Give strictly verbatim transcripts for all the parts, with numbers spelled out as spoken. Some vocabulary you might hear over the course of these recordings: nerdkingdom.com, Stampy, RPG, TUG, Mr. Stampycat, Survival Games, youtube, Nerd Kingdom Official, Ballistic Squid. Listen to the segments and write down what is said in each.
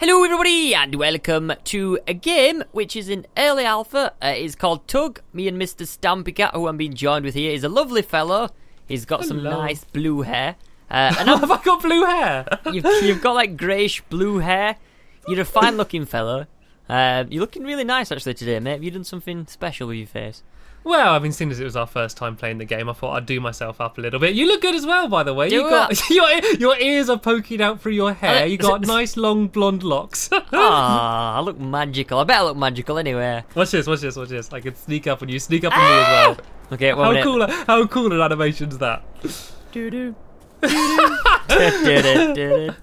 Hello everybody and welcome to a game which is in early alpha. Uh, it's called Tug. Me and Mister Stampycat, who I'm being joined with here, is a lovely fellow. He's got Hello. some nice blue hair. Uh, and have I got blue hair? you've, you've got like greyish blue hair. You're a fine looking fellow. Uh, you're looking really nice actually today, mate. Have you done something special with your face? Well, I mean, seeing as it was our first time playing the game, I thought I'd do myself up a little bit. You look good as well, by the way. You got, your, your ears are poking out through your hair. You got nice long blonde locks. Ah, I look magical. I bet I look magical anyway. Watch this, watch this, watch this. I can sneak up on you, sneak up on me as well. Okay, one minute. How cool, how cool an animation's that? Doo-doo. Oh dear.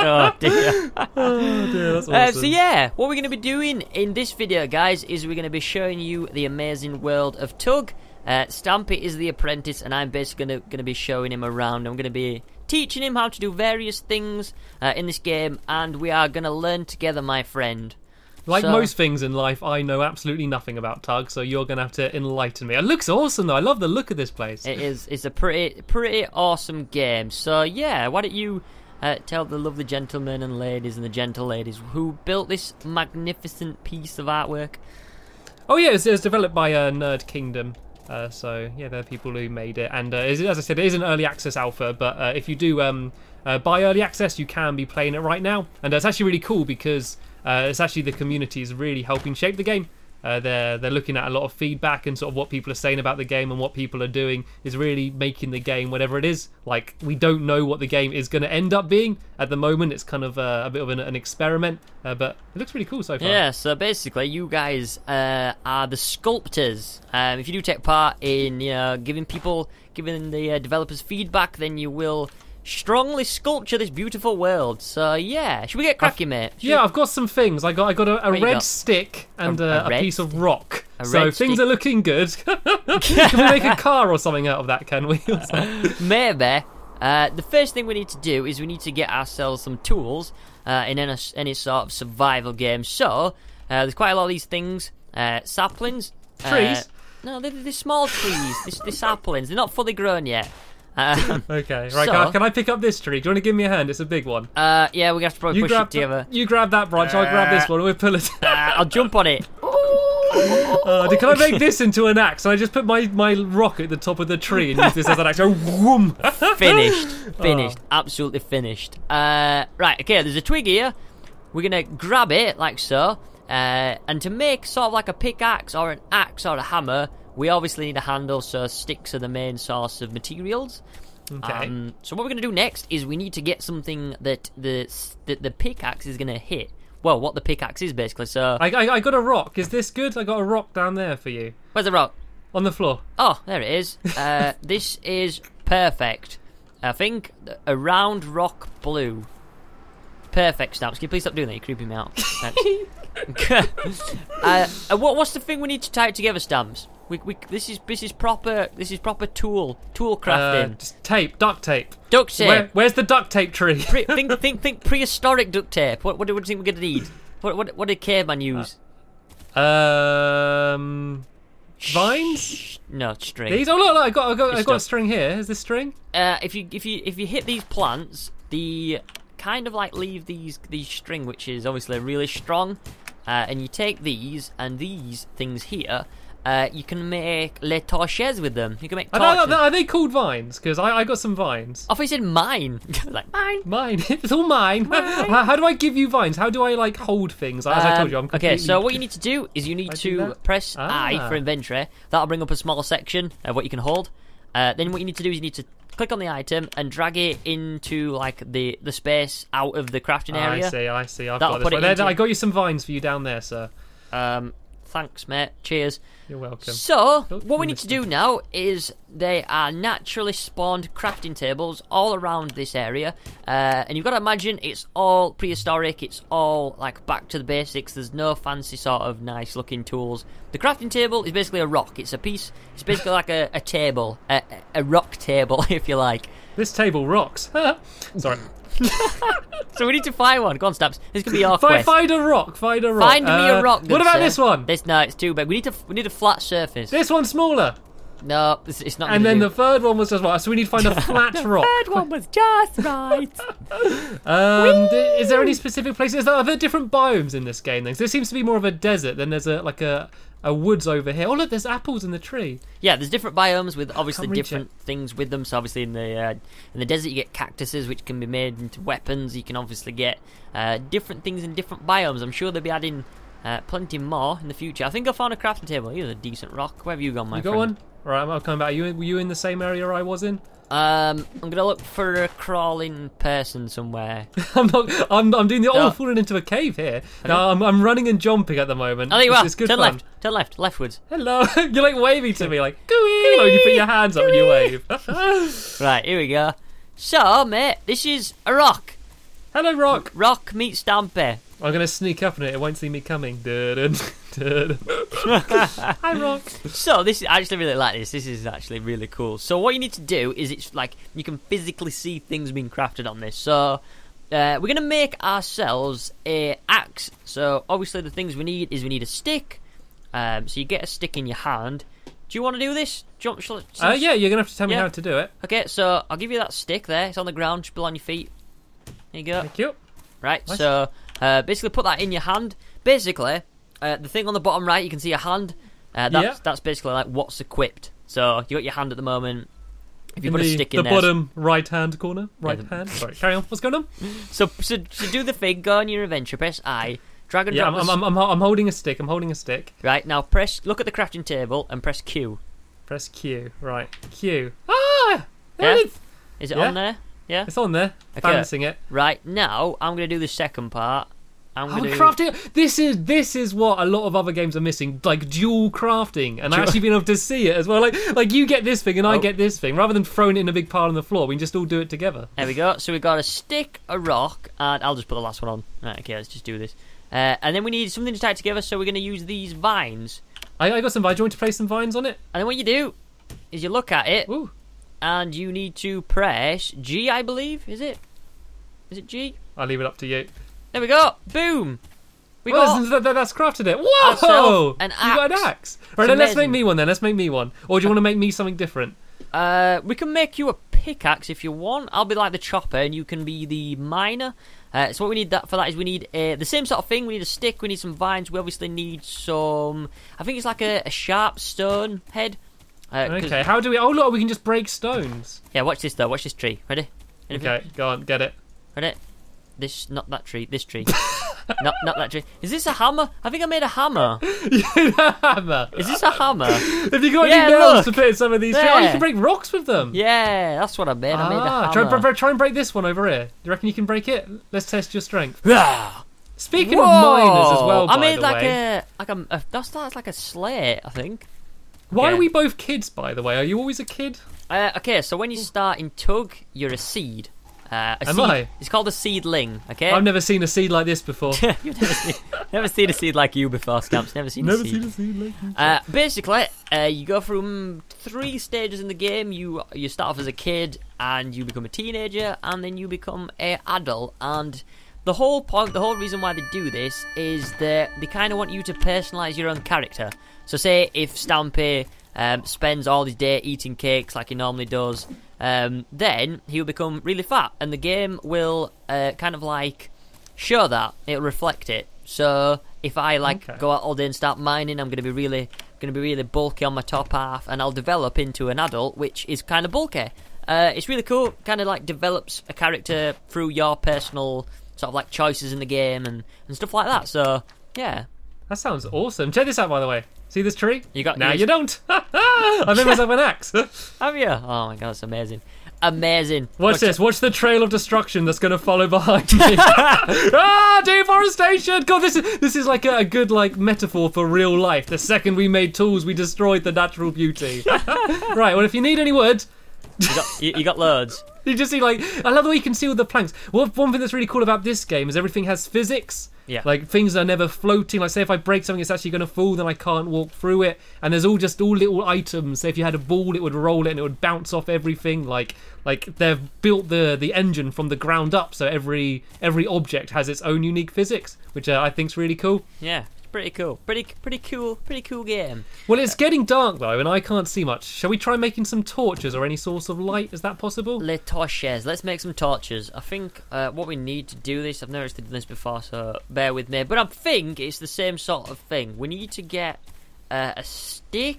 Oh dear, that's awesome. uh, so yeah, what we're going to be doing in this video, guys, is we're going to be showing you the amazing world of Tug. Uh, Stampy is the apprentice, and I'm basically going to be showing him around. I'm going to be teaching him how to do various things uh, in this game, and we are going to learn together, my friend. Like so, most things in life, I know absolutely nothing about Tug, so you're going to have to enlighten me. It looks awesome, though. I love the look of this place. It is. It's a pretty, pretty awesome game. So, yeah, why don't you uh, tell the lovely gentlemen and ladies and the gentle ladies who built this magnificent piece of artwork? Oh, yeah, it was, it was developed by uh, Nerd Kingdom. Uh, so, yeah, they're people who made it. And uh, as I said, it is an early access alpha, but uh, if you do um, uh, buy early access, you can be playing it right now. And uh, it's actually really cool because... Uh, it's actually the community is really helping shape the game. Uh, they're they're looking at a lot of feedback and sort of what people are saying about the game and what people are doing is really making the game whatever it is. Like, we don't know what the game is going to end up being at the moment. It's kind of uh, a bit of an, an experiment, uh, but it looks really cool so far. Yeah. So basically, you guys uh, are the sculptors. Um, if you do take part in you know, giving people, giving the uh, developers feedback, then you will strongly sculpture this beautiful world. So yeah, should we get cracking, mate? Should yeah, we... I've got some things. I got I got a, a red got? stick and a, a, a, a piece stick. of rock. A so things stick. are looking good. Can we make a car or something out of that? Can we? Maybe. Uh, the first thing we need to do is we need to get ourselves some tools uh, in any, any sort of survival game. So uh, there's quite a lot of these things. Uh, saplings. Trees. Uh, no, they're, they're small trees. they're, they're saplings. They're not fully grown yet. Um, okay, right, so, can, I, can I pick up this tree? Do you want to give me a hand? It's a big one. Uh, yeah, we're going to have to probably you push it together. The, you grab that branch, uh, I'll grab this one, we'll pull it. uh, I'll jump on it. Uh, can I make this into an axe? Can I just put my, my rock at the top of the tree and use this as an axe? Whoom. Finished. Finished. Oh. Absolutely finished. Uh, right, okay, there's a twig here. We're going to grab it, like so. Uh, and to make sort of like a pickaxe or an axe or a hammer... We obviously need a handle, so sticks are the main source of materials. Okay. Um, so what we're going to do next is we need to get something that the that the pickaxe is going to hit. Well, what the pickaxe is, basically. So I, I I got a rock. Is this good? I got a rock down there for you. Where's the rock? On the floor. Oh, there it is. Uh, this is perfect. I think a round rock blue. Perfect, Snaps. Can you please stop doing that? You're creeping me out. uh, what, what's the thing we need to tie it together, Stamps? We, we, this is this is proper. This is proper tool tool crafting. Uh, just tape, duct tape, duct tape. Where, where's the duct tape tree? Pre, think think think prehistoric duct tape. What what do you think we're gonna need? What what what did caveman use? Uh, um, vines? No, string. These? Oh look, look I got I got, I got a string here. Is this string? Uh, if you if you if you hit these plants, the kind of like leave these these string, which is obviously really strong, uh, and you take these and these things here. Uh, you can make les torches with them. You can make torches. Are they, are they called vines? Because I, I got some vines. I thought you said mine. like mine. Mine. It's all mine. mine. How, how do I give you vines? How do I like hold things? As um, I told you, I'm completely... Okay, so what you need to do is you need I to press ah. I for inventory. That'll bring up a small section of what you can hold. Uh, then what you need to do is you need to click on the item and drag it into like the, the space out of the crafting area. I see, I see. I've That'll got this. It there, I got you some vines for you down there, sir. Um... Thanks, mate. Cheers. You're welcome. So, what we need to do now is they are naturally spawned crafting tables all around this area. Uh, and you've got to imagine it's all prehistoric. It's all, like, back to the basics. There's no fancy sort of nice-looking tools. The crafting table is basically a rock. It's a piece. It's basically like a, a table. A, a rock table, if you like. This table rocks. Sorry. So we need to find one. Go on, Stamps. This could be our find, quest. Find a rock. Find a rock. Find uh, me a rock. What about sir. this one? This no, it's too big. We need to. We need a flat surface. This one's smaller. No, it's, it's not. And then do. the third one was just right. So we need to find a flat rock. The third one was just right. um, is there any specific places? Is there, are there different biomes in this game then? So this seems to be more of a desert than there's a like a, a woods over here. Oh look, there's apples in the tree. Yeah, there's different biomes with obviously different it. things with them. So obviously in the uh, in the desert you get cactuses which can be made into weapons. You can obviously get uh, different things in different biomes. I'm sure they'll be adding Uh, plenty more in the future. I think I found a crafting table. Here's a decent rock. Where have you gone, my you friend? You got one? Right, I'm coming back. Are you, were you in the same area I was in? Um, I'm gonna look for a crawling person somewhere. I'm not. I'm. I'm doing the. No. Oh, I'm falling into a cave here. No, I'm. I'm running and jumping at the moment. Oh, there you are. It's good Turn fun. left. Turn left. Leftwards. Hello. You're like waving to me, like gooey. Like you put your hands up and you wave. Right. Here we go. So, mate, this is a rock. Hello, rock. Rock meets Stampy. I'm going to sneak up on it. It won't see me coming. Dun, dun, dun. Hi, Rock. So this is I actually really like this. This is actually really cool. So what you need to do is it's like you can physically see things being crafted on this. So uh, we're going to make ourselves a axe. So obviously the things we need is we need a stick. Um, so you get a stick in your hand. Do you want to do this? Jump. Shall, shall, uh, yeah, you're going to have to tell yeah. me how to do it. Okay, so I'll give you that stick there. It's on the ground. Just below on your feet. There you go. Thank you. Right, nice. so... Uh, basically, put that in your hand. Basically, uh, the thing on the bottom right, you can see a hand. Uh, that's, yeah. that's basically like what's equipped. So you got your hand at the moment. If you in put the, a stick in the there, bottom right-hand corner, right yeah, the... hand. Sorry, carry on. What's going on? So, so, so do the thing. Go on your adventure. Press I. Drag and yeah, drop. I'm, I'm, I'm, I'm holding a stick. I'm holding a stick. Right now, press. Look at the crafting table and press Q. Press Q. Right. Q. Ah! There yeah. it is. Is it yeah. on there? Yeah, it's on there. Okay. Balancing it. Right now, I'm gonna do the second part. I'm gonna oh, do... crafting. This is this is what a lot of other games are missing, like dual crafting, and actually being able to see it as well. Like like you get this thing and oh. I get this thing, rather than throwing it in a big pile on the floor. We can just all do it together. There we go. So we got a stick, a rock, and I'll just put the last one on. Right, okay, let's just do this. Uh, and then we need something to tie together, so we're gonna use these vines. I, I got some vines. Do you want to place some vines on it? And then what you do is you look at it. Ooh. And you need to press G, I believe. Is it? Is it G? I'll leave it up to you. There we go. Boom. We well, got that, that's crafted it. Whoa! An axe. You got an axe. Right, then let's make me one then. Let's make me one. Or do you want to make me something different? Uh, we can make you a pickaxe if you want. I'll be like the chopper, and you can be the miner. Uh, so what we need that for that is we need a, the same sort of thing. We need a stick. We need some vines. We obviously need some. I think it's like a, a sharp stone head. Uh, okay, how do we... Oh, look, we can just break stones. Yeah, watch this, though. Watch this tree. Ready? Anything? Okay, go on. Get it. Ready? This... Not that tree. This tree. not not that tree. Is this a hammer? I think I made a hammer. You made a hammer? Is this a hammer? Have you got yeah, any nails look. to put in some of these trees? Oh, you can break rocks with them. Yeah, that's what I made. I ah, made a hammer. Try, try and break this one over here. Do you reckon you can break it? Let's test your strength. Speaking Whoa. of miners as well, by I made, the like, way. A, like a... a that's, that's like a slate, I think. Why yeah. are we both kids, by the way? Are you always a kid? Uh, okay, so when you start in Tug, you're a seed. Uh, a Am seed, I? It's called a seedling, okay? I've never seen a seed like this before. You've never seen, never seen a seed like you before, Stamps. Never seen, never a, seed. seen a seed like you. Uh, basically, uh, you go through three stages in the game. You, you start off as a kid, and you become a teenager, and then you become an adult. And the whole point, the whole reason why they do this is that they kind of want you to personalise your own character. So say if Stampy um, spends all his day eating cakes like he normally does, um, then he'll become really fat, and the game will uh, kind of like show that. It'll reflect it. So if I like okay. go out all day and start mining, I'm gonna be really, gonna be really bulky on my top half, and I'll develop into an adult which is kind of bulky. Uh, it's really cool. Kind of like develops a character through your personal sort of like choices in the game and and stuff like that. So yeah, that sounds awesome. Check this out, by the way. See this tree? You got? No, you, you don't. I made myself an axe. Have you? Oh my god, that's amazing! Amazing. Watch, Watch this. Watch the trail of destruction that's gonna follow behind me. Ah, deforestation! God, this is this is like a, a good like metaphor for real life. The second we made tools, we destroyed the natural beauty. Right. Well, if you need any wood, you got, you, you got loads. You just see, like, I love the way you can see all the planks. Well, one thing that's really cool about this game is everything has physics. Yeah. Like, things are never floating. Like, say if I break something, it's actually going to fall, then I can't walk through it. And there's all just all little items. So if you had a ball, it would roll it and it would bounce off everything. Like, like they've built the, the engine from the ground up, so every every object has its own unique physics, which uh, I think's really cool. Yeah. pretty cool. Pretty pretty cool. Pretty cool game. Well, it's getting dark though, and I can't see much. Shall we try making some torches or any source of light? Is that possible? Les torches. Let's make some torches. I think uh, what we need to do this. I've never actually done this before, so bear with me. But I think it's the same sort of thing. We need to get uh, a stick.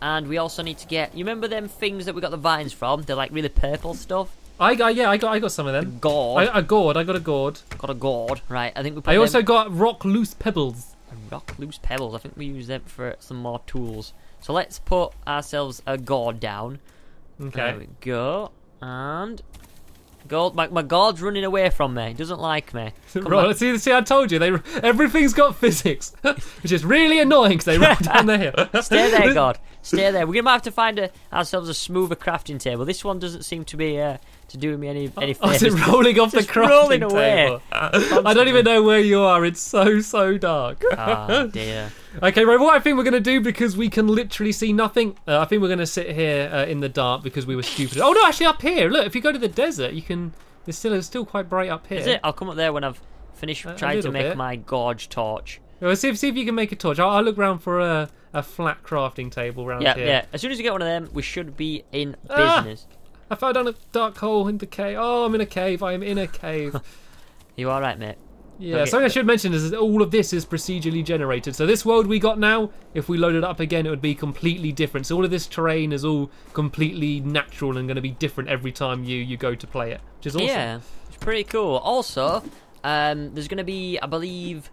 And we also need to get... You remember them things that we got the vines from? They're like really purple stuff. I got, yeah, I got, I got some of them. A gourd. I, a gourd, I got a gourd. Got a gourd, right. I think we put I them... also got rock loose pebbles. Rock loose pebbles. I think we use them for some more tools. So let's put ourselves a gourd down. Okay. There we go. And... Gold, my, my gourd's running away from me. He doesn't like me. Right, see, see, I told you. They everything's got physics, which is really annoying because they run down the hill. Stay there, God. Stay there. We're gonna have to find a, ourselves a smoother crafting table. This one doesn't seem to be uh, to do me any any favors. Oh, is it rolling off the crafting rolling away. Table? I don't even know where you are. It's so so dark. Oh dear. Okay, Rover, what I think we're going to do, because we can literally see nothing, uh, I think we're going to sit here uh, in the dark because we were stupid. Oh, no, actually up here. Look, if you go to the desert, you can... It's still, it's still quite bright up here. Is it? I'll come up there when I've finished a, trying a to make bit. my gorge torch. Well, see, if, see if you can make a torch. I'll, I'll look round for a, a flat crafting table round yeah, here. Yeah, yeah. As soon as you get one of them, we should be in ah, business. I fell down a dark hole in the cave. Oh, I'm in a cave. I am in a cave. You all right, mate? Yeah, okay. Something I should mention is that all of this is procedurally generated. So this world we got now, if we load it up again, it would be completely different. So all of this terrain is all completely natural and going to be different every time you, you go to play it, which is awesome. Yeah, it's pretty cool. Also, um, there's going to be, I believe,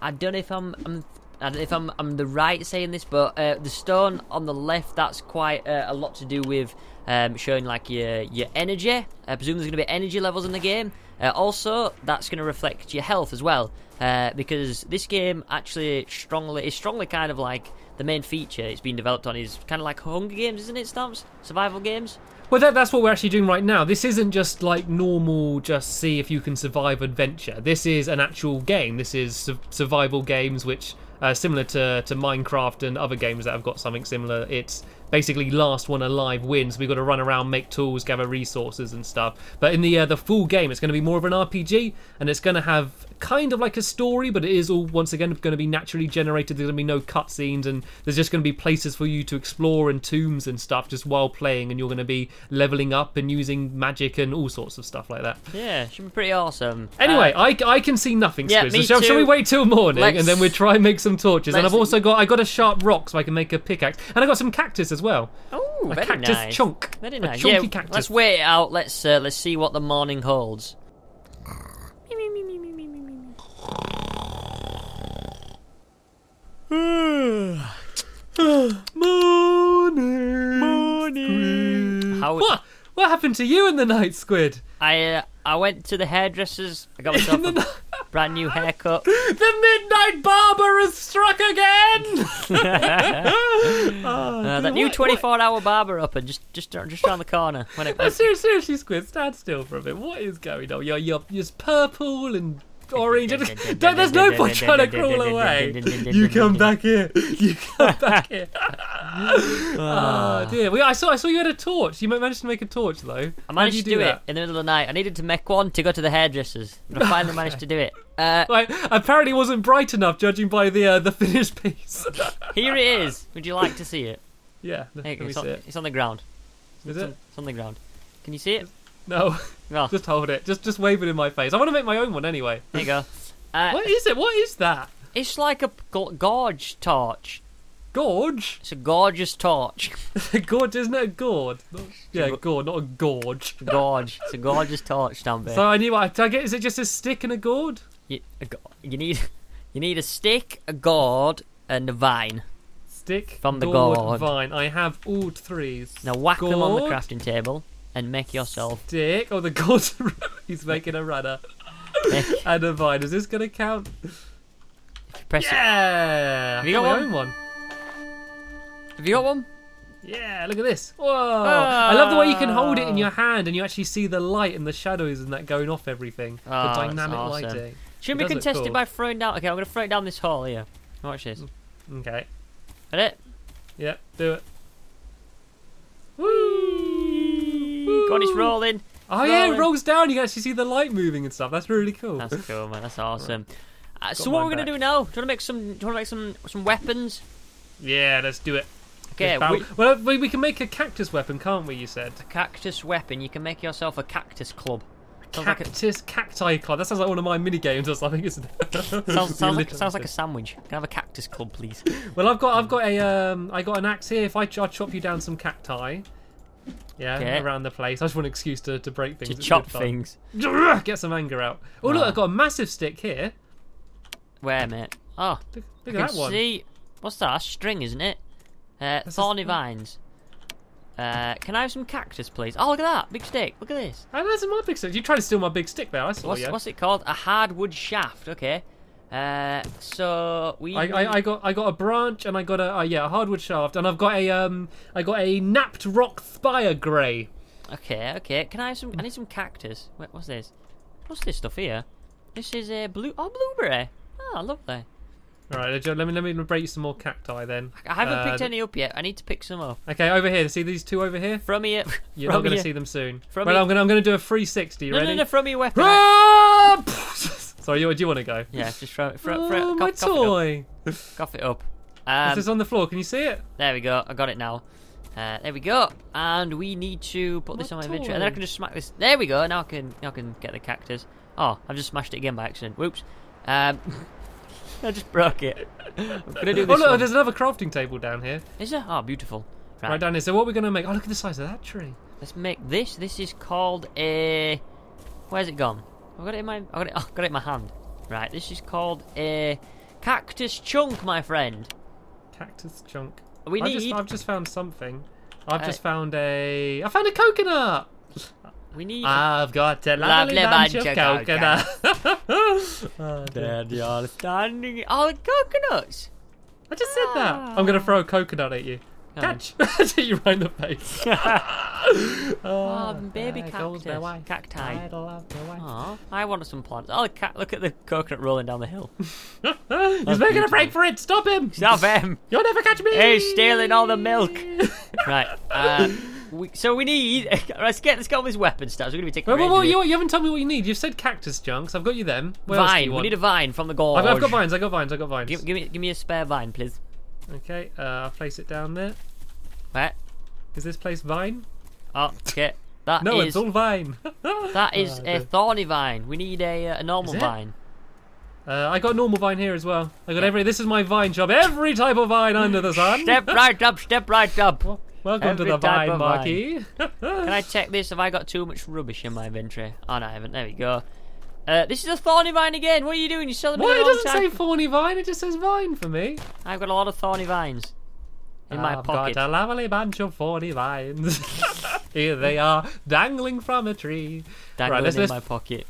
I don't know if I'm... I'm I don't know if I'm, I'm the right saying this, but uh, the stone on the left, that's quite uh, a lot to do with um, showing like your your energy. I presume there's going to be energy levels in the game. Uh, also, that's going to reflect your health as well, uh, because this game actually strongly is strongly kind of like the main feature it's been developed on is kind of like Hunger Games, isn't it, Stamps? Survival games. Well, that, that's what we're actually doing right now. This isn't just like normal, just see if you can survive adventure. This is an actual game. This is su survival games, which uh, similar to, to Minecraft and other games that have got something similar. It's basically last one alive wins. We've got to run around, make tools, gather resources and stuff. But in the uh, the full game, it's going to be more of an R P G, and it's going to have kind of like a story, but it is all, once again, going to be naturally generated. There's going to be no cutscenes, and there's just going to be places for you to explore and tombs and stuff just while playing, and you're going to be leveling up and using magic and all sorts of stuff like that. Yeah, should be pretty awesome. Anyway, uh, I, I can see nothing, yeah, Squid, so shall, shall we wait till morning, let's, and then we'll try and make some torches? And I've also got I got a sharp rock so I can make a pickaxe, and I got some cactus as as well. Oh, a very cactus nice. chunk. Very nice. A chunky yeah, cactus. Let's wait it out. Let's uh, let's see what the morning holds. morning. Morning. How what? What happened to you in the night, Squid? I uh, I went to the hairdresser's. I got myself a brand new haircut. The midnight barber has struck again. oh, uh, that what, new twenty-four hour barber up and just just just around the corner. When it went... seriously, seriously, Squid, stand still for a bit. What is going on? You're you're just purple and orange. There's no point trying to crawl away. You come back here. You come back here. oh dear. I saw I saw you had a torch. You managed to make a torch though. I managed to do, do it in the middle of the night. I needed to make one to go to the hairdressers. But I finally managed to do it. Uh, right. Apparently it wasn't bright enough judging by the uh, the finished piece. Here it is. Would you like to see it? Yeah. Hey, it's, on, it. it's on the ground. Is it's it? On, it's on the ground. Can you see it? No. Oh. Just hold it. Just just wave it in my face. I want to make my own one anyway. There you go. Uh, what is it? What is that? It's like a gorge torch. Gorge? It's a gorgeous torch. It's a gorge, isn't it? A gourd? Not, yeah, a gourd, not a gorge. A gorge. It's a gorgeous torch, Stampy. So I knew what I get. Is it just a stick and a gourd? You, a, you need you need a stick, a gourd, and a vine. Stick, from the gourd, gourd. vine. I have all three. Now whack gourd. them on the crafting table. And make yourself stick. Oh, the gourd. He's making a runner. and a vine. Is this gonna count? Press yeah. It. Have you got, got my one? own one? Have you got one? Yeah. Look at this. Whoa! Oh. I love the way you can hold it in your hand, and you actually see the light and the shadows and that going off everything. Oh, the dynamic awesome. lighting. Shouldn't be contested cool. by throwing down. Okay, I'm gonna throw it down this hole here. Watch this. Okay. Got it? Yeah. Do it. Woo! God, it's rolling. It's oh rolling. yeah, it rolls down. You can actually see the light moving and stuff. That's really cool. That's cool, man. That's awesome. Uh, so what we're gonna back. do now? Do you wanna make some? Do you wanna make some some weapons? Yeah, let's do it. Okay. We, well, we, we can make a cactus weapon, can't we? You said a cactus weapon. You can make yourself a cactus club. Sounds cactus like a... cacti club. That sounds like one of my mini games or something, isn't it? sounds, sounds, like, sounds like a sandwich. Can I have a cactus club, please? Well, I've got I've got a um I got an axe here. If I, I chop you down some cacti, yeah, okay. around the place. I just want an excuse to to break things. To chop things. Get some anger out. Oh wow. Look, I've got a massive stick here. Where, mate? Oh, look, look at that one. See, what's that? A string, isn't it? Uh, thorny vines. Uh, can I have some cactus, please? Oh, look at that big stick. Look at this. Oh, that's my big stick. You tried to steal my big stick there. I saw what's, you. What's it called? A hardwood shaft. Okay. Uh, so we. I, I, I got I got a branch and I got a uh, yeah a hardwood shaft and I've got a um I got a napped rock spire grey. Okay, okay. Can I have some? I need some cactus. Wait, what's this? What's this stuff here? This is a blue oh blueberry. Oh, lovely. All right, let me let me break you some more cacti then. I haven't uh, picked any up yet. I need to pick some up. Okay, over here. See these two over here? From here. You're from not going to see them soon. From well, here. I'm going I'm going to do a three sixty. You no, ready? No, no, no, from your weapon. Sorry, do you want to go? Yeah, just throw it. Throw, throw, oh, cough, my cough toy. It up. Cough it up. Um, this is on the floor. Can you see it? There we go. I got it now. Uh, there we go. And we need to put my this on my toy. inventory, and then I can just smack this. There we go. Now I can now I can get the cactus. Oh, I've just smashed it again by accident. Whoops. Um. I just broke it. I'm gonna do this. Oh look, one. There's another crafting table down here. Is there? Oh, beautiful. Right. right down here. So what we're gonna make? Oh, look at the size of that tree. Let's make this. This is called a. Where's it gone? I got it in my. I got it. Oh, got it in my hand. Right. This is called a cactus chunk, my friend. Cactus chunk. We need. I've just, I've just found something. I've uh, just found a. I found a coconut. We need. I've got a lovely, lovely bunch, bunch of, of coconuts. coconuts. Oh, there they are standing. Oh, coconuts! I just ah. said that. I'm gonna throw a coconut at you. Oh. Catch! You right in the face. oh, oh, baby cactus. Cacti. I love oh, I want some plants. Oh, cat! Look at the coconut rolling down the hill. He's making beautiful. a break for it. Stop him! Stop him! You'll never catch me! He's stealing all the milk. Right. Uh, We, so we need. Let's get let's get all these weapon stats. We're gonna be taking. Well, well, well, you, you haven't told me what you need. You've said cactus chunks. I've got you them. What vine. Else do you want? We need a vine from the gorge. I've, I've got vines. I got vines. I got vines. Give, give me give me a spare vine, please. Okay, uh, I'll place it down there. Where? Is this place vine? Oh, okay. That no, is, it's all vine. That is oh, a thorny vine. We need a uh, a normal vine. Uh, I got normal vine here as well. I got yeah. every. This is my vine shop. Every type of vine under the sun. Step right up. Step right up. Well, Welcome Every to the vine, Marky. Can I check this? Have I got too much rubbish in my inventory? Oh, no, I haven't. There we go. Uh, this is a thorny vine again. What are you doing? You're selling me the wrong time. It doesn't say thorny vine. It just says vine for me. I've got a lot of thorny vines in I've my pocket. I've got a lovely bunch of thorny vines. Here they are, dangling from a tree. Dangling right, in my pocket.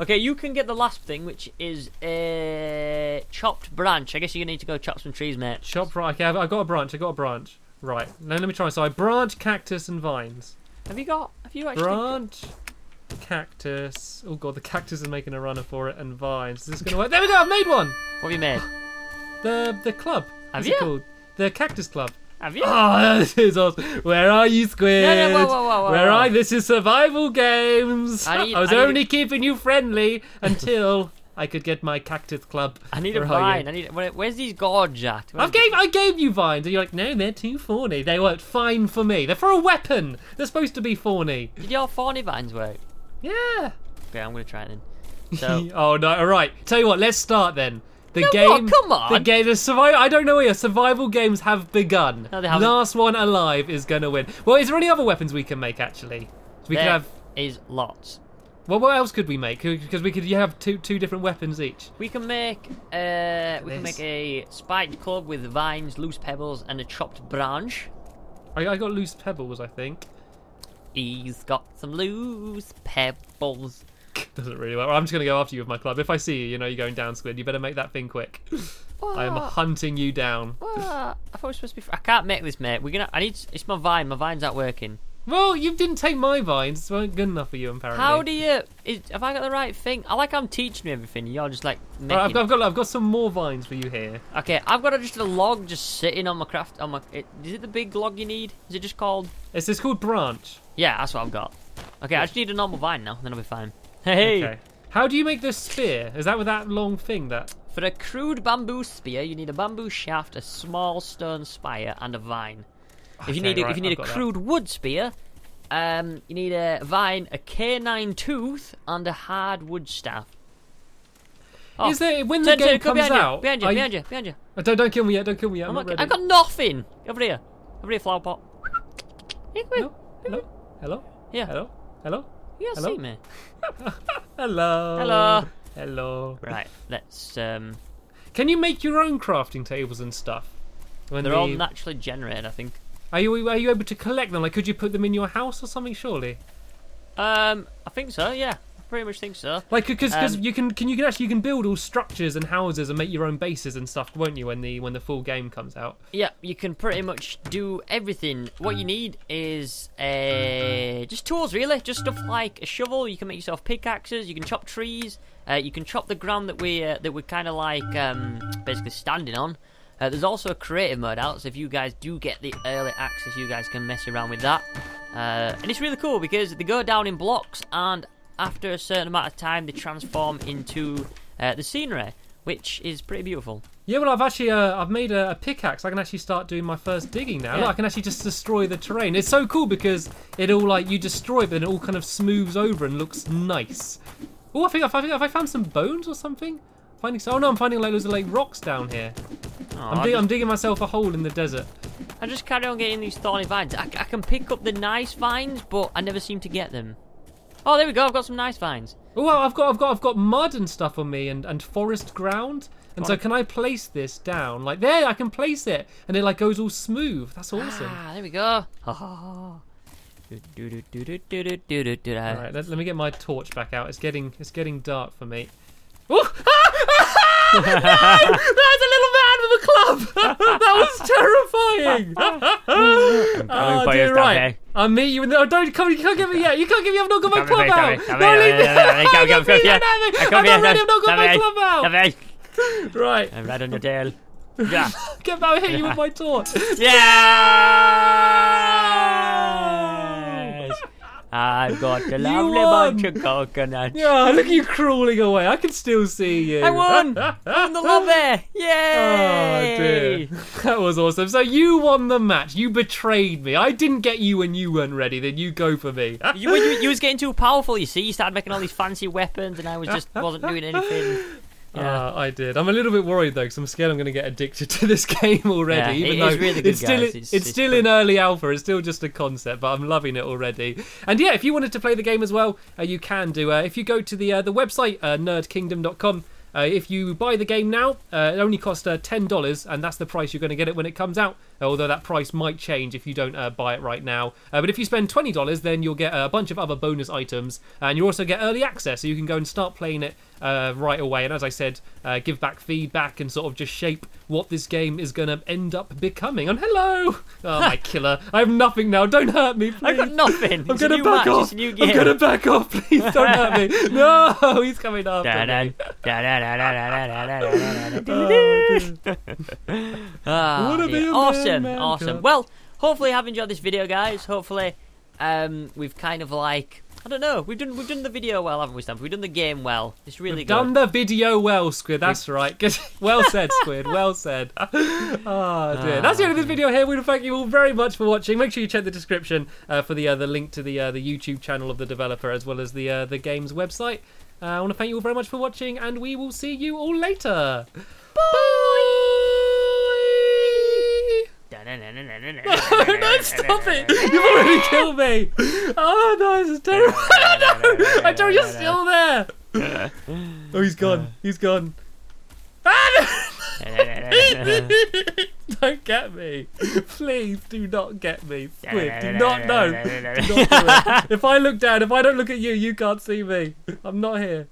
Okay, you can get the last thing, which is a chopped branch. I guess you need to go chop some trees, mate. Chop right. Okay, I've got a branch. I've got a branch. Right, now let me try. So I branch, cactus, and vines. Have you got? Have you actually? Branch, cactus. Oh god, the cactus is making a runner for it, and vines. Is this gonna work? There we go. I've made one. What have you made? The the club. Have you? It called? The cactus club. Have you? Oh, this is awesome. Where are you, Squid? No, no, whoa, whoa, whoa, whoa, Where whoa. are you? This is survival games. I, need, I was I only need... keeping you friendly until. I could get my cactus club. I need a vine. I need. Where's these gorge at? Where's I gave. These? I gave you vines, and you're like, no, they're too thorny. They weren't fine for me. They're for a weapon. They're supposed to be thorny. Did your thorny vines work? Yeah. Okay, I'm gonna try it then. So. Oh no! All right. Tell you what. Let's start then. The no, game. What? Come on. The game. The survival. I don't know here. Survival games have begun. No, they haven't. Last one alive is gonna win. Well, is there any other weapons we can make actually? So we there could have. Is lots. Well, what else could we make? Because we could you have two two different weapons each. We can make uh, we can make a spiked club with vines, loose pebbles, and a chopped branch. I, I got loose pebbles, I think. He's got some loose pebbles. Doesn't really work. I'm just gonna go after you with my club. If I see you, you know you're going down, Squid. You better make that thing quick. What? I am hunting you down. What? I thought it was supposed to be. I can't make this, mate. We're gonna. I need. It's my vine. My vine's not working. Well, you didn't take my vines. They weren't good enough for you, apparently. How do you... Is, have I got the right thing? I like I'm teaching you everything. You're just like... Making... Right, I've, got, I've, got, I've got some more vines for you here. Okay, I've got a, just a log just sitting on my craft... On my, it, is it the big log you need? Is it just called... It's, it's called branch. Yeah, that's what I've got. Okay, yeah. I just need a normal vine now. Then I'll be fine. Hey! Okay. How do you make this spear? Is that with that long thing that... For a crude bamboo spear, you need a bamboo shaft, a small stone spire, and a vine. If okay, you need, right, if you need I've a crude that. wood spear, um, you need a vine, a canine tooth, and a hard wood staff. Oh. Is there when the turn, game turn, comes behind out? You, behind you, I, behind you, behind you. Don't don't kill me yet! Don't kill me yet! I'm I'm not, I've got nothing over here. Over here, flower pot. Here, come hello, here. hello, hello, yeah, hello, hello. You hello? see me? Hello. Hello. Hello. Right. Let's. Um... Can you make your own crafting tables and stuff? When they're the... all naturally generated, I think. Are you are you able to collect them? Like, could you put them in your house or something? Surely. Um, I think so. Yeah. Pretty much think so. Like, because um, you can, can you can actually you can build all structures and houses and make your own bases and stuff, won't you? When the when the full game comes out. Yeah, you can pretty much do everything. What you need is uh, just tools, really. Just stuff like a shovel. You can make yourself pickaxes. You can chop trees. Uh, you can chop the ground that we uh, that we're kind of like um, basically standing on. Uh, there's also a creative mode out, so if you guys do get the early access, you guys can mess around with that. Uh, and it's really cool because they go down in blocks and after a certain amount of time, they transform into uh, the scenery, which is pretty beautiful. Yeah, well, I've actually uh, I've made a, a pickaxe. I can actually start doing my first digging now. Yeah. Look, I can actually just destroy the terrain. It's so cool because it all like you destroy, it, but then it all kind of smooths over and looks nice. Oh, I think I've, have I found some bones or something? Finding oh no, I'm finding like loads of like rocks down here. Oh, I'm, dig I'm digging myself a hole in the desert. I just carry on getting these thorny vines. I, I can pick up the nice vines, but I never seem to get them. Oh, there we go. I've got some nice vines. Oh, well, I've got, I've got, I've got mud and stuff on me, and and forest ground. And forest. So, can I place this down? Like there, I can place it, and it like goes all smooth. That's awesome. Ah, there we go. Oh. Do, do, do, do, do, do, do, do, do. All right, let, let me get my torch back out. It's getting, it's getting dark for me. Oh! No! That was a little man with a club. That was terrifying. I'm going oh, for you, right. Day. I'll meet you in the. Oh, don't come! You can't give me yet. You can't give me. I've not got my club out. No, leave me. Come, come, come here. I'm not ready. I've not got my club out. Right. I'm right on your tail. Yeah. Get back and hit you with my torch. Yeah. I've got a lovely bunch of coconuts. Yeah, look at you crawling away. I can still see you. I won. I won the lobby. Yay. Oh, dear. That was awesome. So you won the match. You betrayed me. I didn't get you when you weren't ready. Then you go for me. You, you, you was getting too powerful, you see. You started making all these fancy weapons and I was just wasn't doing anything. Yeah. Uh, I did. I'm a little bit worried though, because I'm scared I'm going to get addicted to this game already. Yeah, even it is though really good, it's still guys. It's, it's, it's still in early alpha. It's still just a concept, but I'm loving it already. And yeah, if you wanted to play the game as well, uh, you can do. Uh, if you go to the uh, the website uh, nerd kingdom dot com, uh, if you buy the game now, uh, it only costs uh, ten dollars, and that's the price you're going to get it when it comes out. Although that price might change if you don't uh, buy it right now. Uh, but if you spend twenty dollars, then you'll get a bunch of other bonus items, and you also get early access, so you can go and start playing it. Uh, right away, and as I said, uh, give back feedback and sort of just shape what this game is going to end up becoming. And hello! Oh, my killer. I have nothing now. Don't hurt me, please. I've got nothing. I'm going to back match. off. I'm going to back off. Please don't hurt me. No! He's coming after me. Awesome. Awesome. Well, hopefully I've enjoyed this video, guys. Hopefully um, we've kind of like... I don't know. We've done we've done the video well, haven't we, Stamp? We've done the game well. It's really we've good. Done the video well, Squid. That's right. Well said, Squid. Well said. Oh, dear. Ah. That's the end of this video here. We want to thank you all very much for watching. Make sure you check the description uh, for the uh, the link to the uh, the YouTube channel of the developer as well as the uh, the game's website. Uh, I want to thank you all very much for watching, and we will see you all later. Bye. No, stop it! You've already killed me! Oh no, this is terrible! Oh no! I told you, you're still there! Oh, he's gone. He's gone. Don't get me. Please do not get me. Squid, do not know. Do not do it. If I look down, if I don't look at you, you can't see me. I'm not here.